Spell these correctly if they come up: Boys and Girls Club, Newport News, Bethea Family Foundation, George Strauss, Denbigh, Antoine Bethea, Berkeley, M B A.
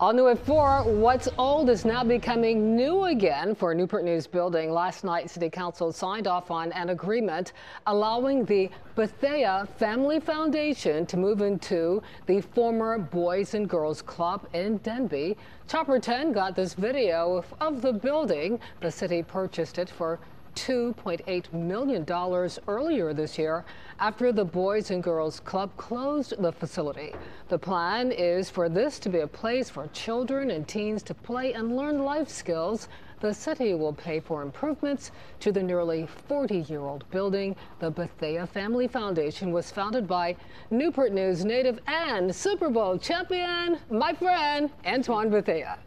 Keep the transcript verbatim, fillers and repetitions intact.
All new at four, what's old is now becoming new again for Newport News building. Last night, City Council signed off on an agreement allowing the Bethea Family Foundation to move into the former Boys and Girls Club in Denbigh. Chopper ten got this video of the building. The city purchased it for two point eight million dollars earlier this year after the Boys and Girls Club closed the facility. The plan is for this to be a place for children and teens to play and learn life skills. The city will pay for improvements to the nearly forty-year-old building. The Bethea Family Foundation was founded by Newport News native and Super Bowl champion, my friend Antoine Bethea.